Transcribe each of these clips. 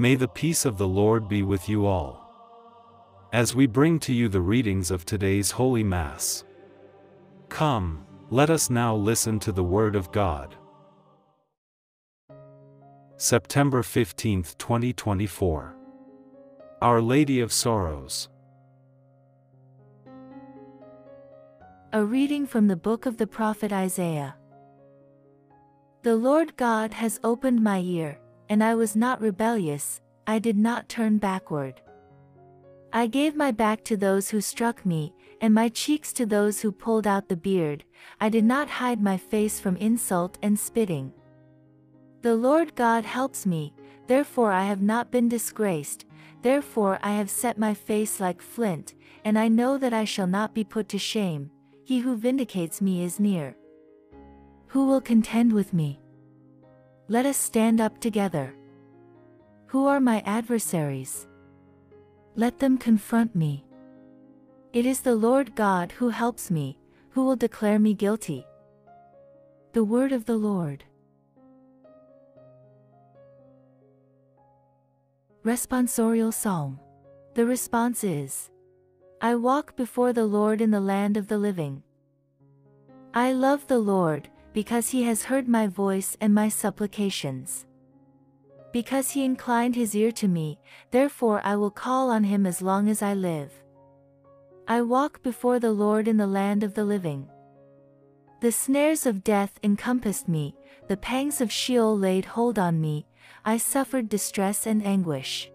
May the peace of the Lord be with you all. As we bring to you the readings of today's Holy Mass. Come, let us now listen to the Word of God. September 15, 2024. Our Lady of Sorrows. A reading from the book of the prophet Isaiah. The Lord God has opened my ear, and I was not rebellious, I did not turn backward. I gave my back to those who struck me, and my cheeks to those who pulled out the beard, I did not hide my face from insult and spitting. The Lord God helps me, therefore I have not been disgraced, therefore I have set my face like flint, and I know that I shall not be put to shame, he who vindicates me is near. Who will contend with me? Let us stand up together. Who are my adversaries? Let them confront me. It is the Lord God who helps me, who will declare me guilty. The word of the Lord. Responsorial Psalm. The response is, I walk before the Lord in the land of the living. I love the Lord, because he has heard my voice and my supplications. Because he inclined his ear to me, therefore I will call on him as long as I live. I walk before the Lord in the land of the living. The snares of death encompassed me, the pangs of Sheol laid hold on me, I suffered distress and anguish.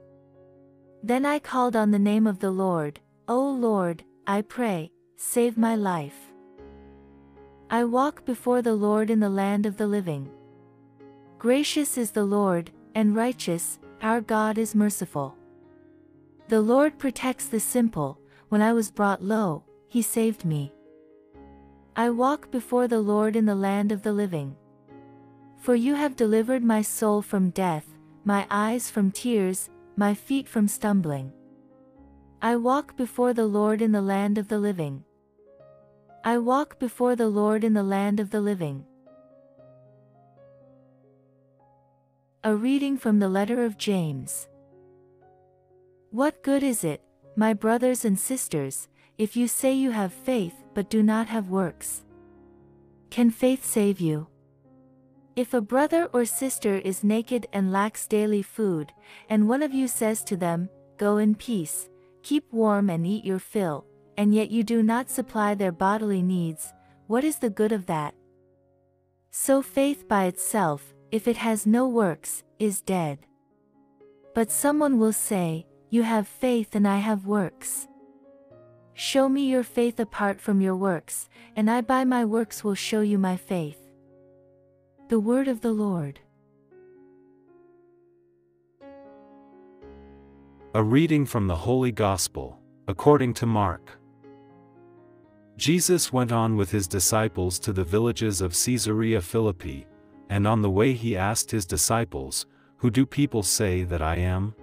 Then I called on the name of the Lord, O Lord, I pray, save my life. I walk before the Lord in the land of the living. Gracious is the Lord, and righteous, our God is merciful. The Lord protects the simple, when I was brought low, he saved me. I walk before the Lord in the land of the living. For you have delivered my soul from death, my eyes from tears, my feet from stumbling. I walk before the Lord in the land of the living. I walk before the Lord in the land of the living. A reading from the letter of James. What good is it, my brothers and sisters, if you say you have faith but do not have works? Can faith save you? If a brother or sister is naked and lacks daily food, and one of you says to them, Go in peace, keep warm and eat your fill, and yet you do not supply their bodily needs, what is the good of that? So faith by itself, if it has no works, is dead. But someone will say, You have faith and I have works. Show me your faith apart from your works, and I by my works will show you my faith. The word of the Lord. A reading from the Holy Gospel, according to Mark. Jesus went on with his disciples to the villages of Caesarea Philippi, and on the way he asked his disciples, Who do people say that I am?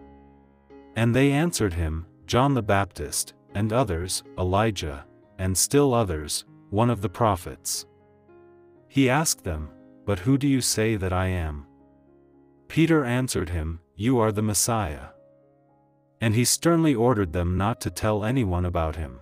And they answered him, John the Baptist, and others, Elijah, and still others, one of the prophets. He asked them, But who do you say that I am? Peter answered him, You are the Messiah. And he sternly ordered them not to tell anyone about him.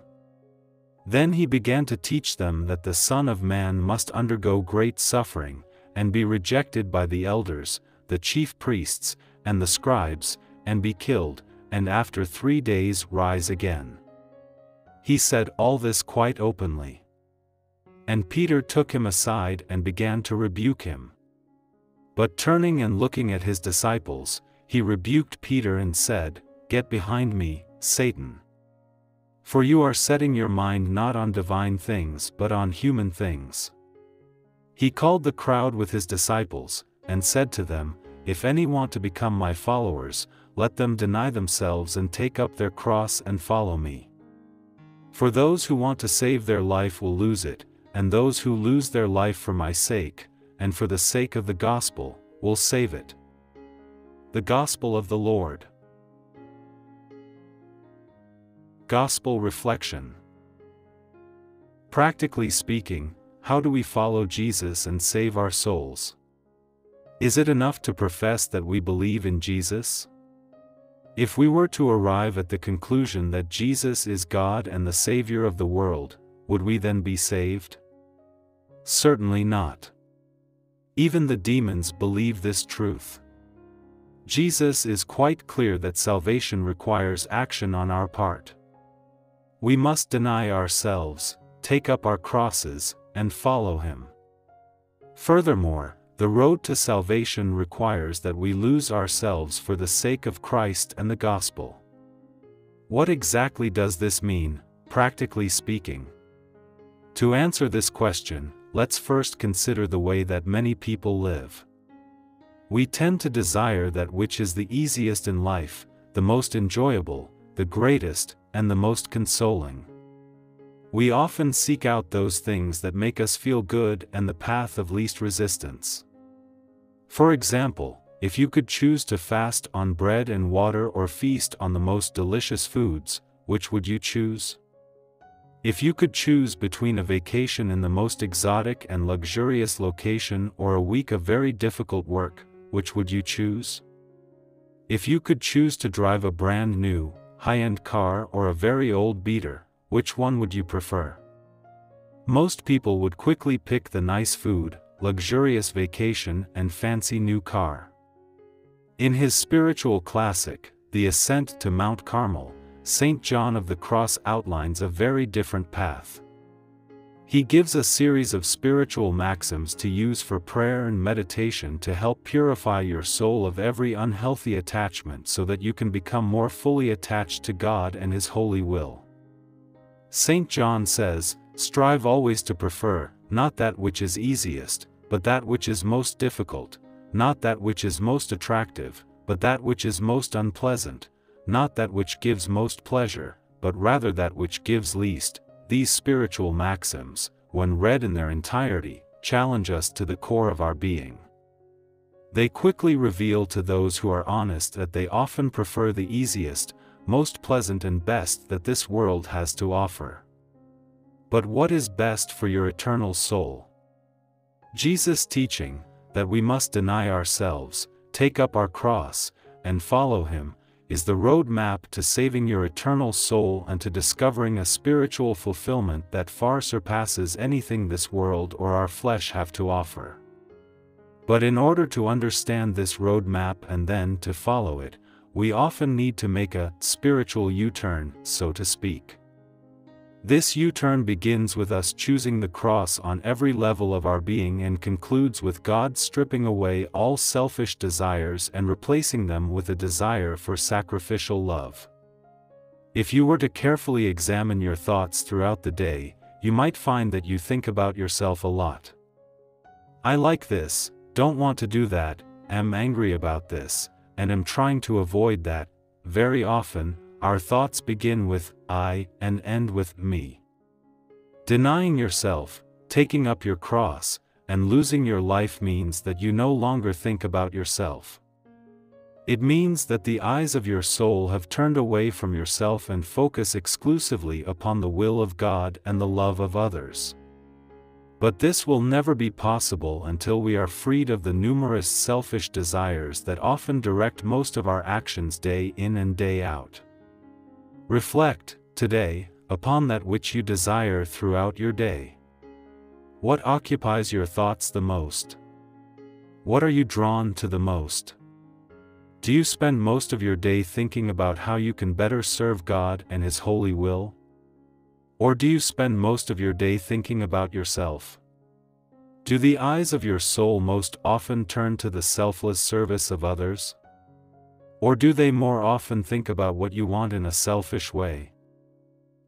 Then he began to teach them that the Son of Man must undergo great suffering, and be rejected by the elders, the chief priests, and the scribes, and be killed, and after 3 days rise again. He said all this quite openly. And Peter took him aside and began to rebuke him. But turning and looking at his disciples, he rebuked Peter and said, Get behind me, Satan. For you are setting your mind not on divine things but on human things. He called the crowd with his disciples, and said to them, If any want to become my followers, let them deny themselves and take up their cross and follow me. For those who want to save their life will lose it, and those who lose their life for my sake, and for the sake of the gospel, will save it. The Gospel of the Lord. Gospel Reflection. Practically speaking, how do we follow Jesus and save our souls? Is it enough to profess that we believe in Jesus? If we were to arrive at the conclusion that Jesus is God and the Savior of the world, would we then be saved? Certainly not. Even the demons believe this truth. Jesus is quite clear that salvation requires action on our part. We must deny ourselves, take up our crosses, and follow Him. Furthermore, the road to salvation requires that we lose ourselves for the sake of Christ and the gospel. What exactly does this mean, practically speaking? To answer this question, let's first consider the way that many people live. We tend to desire that which is the easiest in life, the most enjoyable, the greatest, and the most consoling. We often seek out those things that make us feel good and the path of least resistance. For example, if you could choose to fast on bread and water or feast on the most delicious foods, which would you choose? If you could choose between a vacation in the most exotic and luxurious location or a week of very difficult work, which would you choose? If you could choose to drive a brand new, high-end car or a very old beater, which one would you prefer? Most people would quickly pick the nice food, luxurious vacation, and fancy new car. In his spiritual classic, The Ascent to Mount Carmel, St. John of the Cross outlines a very different path. He gives a series of spiritual maxims to use for prayer and meditation to help purify your soul of every unhealthy attachment so that you can become more fully attached to God and His holy will. St. John says, "Strive always to prefer, not that which is easiest, but that which is most difficult, not that which is most attractive, but that which is most unpleasant, not that which gives most pleasure, but rather that which gives least." These spiritual maxims, when read in their entirety, challenge us to the core of our being. They quickly reveal to those who are honest that they often prefer the easiest, most pleasant and best that this world has to offer. But what is best for your eternal soul? Jesus' teaching, that we must deny ourselves, take up our cross, and follow Him, is the road map to saving your eternal soul and to discovering a spiritual fulfillment that far surpasses anything this world or our flesh have to offer. But in order to understand this road map and then to follow it, we often need to make a spiritual U-turn, so to speak. This U-turn begins with us choosing the cross on every level of our being and concludes with God stripping away all selfish desires and replacing them with a desire for sacrificial love. If you were to carefully examine your thoughts throughout the day, you might find that you think about yourself a lot. I like this, don't want to do that, am angry about this, and am trying to avoid that. Very often, our thoughts begin with I and end with me. Denying yourself, taking up your cross, and losing your life means that you no longer think about yourself. It means that the eyes of your soul have turned away from yourself and focus exclusively upon the will of God and the love of others. But this will never be possible until we are freed of the numerous selfish desires that often direct most of our actions day in and day out. Reflect, today, upon that which you desire throughout your day. What occupies your thoughts the most? What are you drawn to the most? Do you spend most of your day thinking about how you can better serve God and His holy will? Or do you spend most of your day thinking about yourself? Do the eyes of your soul most often turn to the selfless service of others? Or do they more often think about what you want in a selfish way?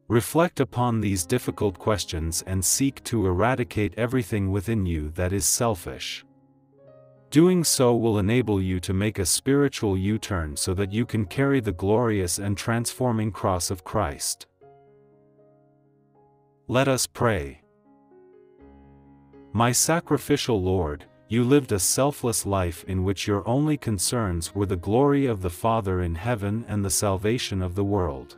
Reflect upon these difficult questions and seek to eradicate everything within you that is selfish. Doing so will enable you to make a spiritual U-turn so that you can carry the glorious and transforming cross of Christ. Let us pray. My sacrificial Lord, you lived a selfless life in which your only concerns were the glory of the Father in heaven and the salvation of the world.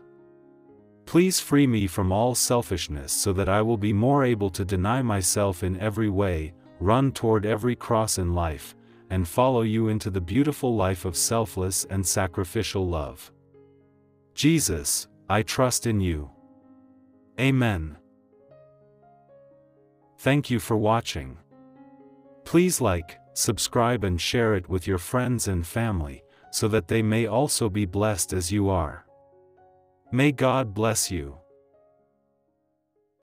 Please free me from all selfishness so that I will be more able to deny myself in every way, run toward every cross in life, and follow you into the beautiful life of selfless and sacrificial love. Jesus, I trust in you. Amen. Thank you for watching. Please like, subscribe and share it with your friends and family, so that they may also be blessed as you are. May God bless you.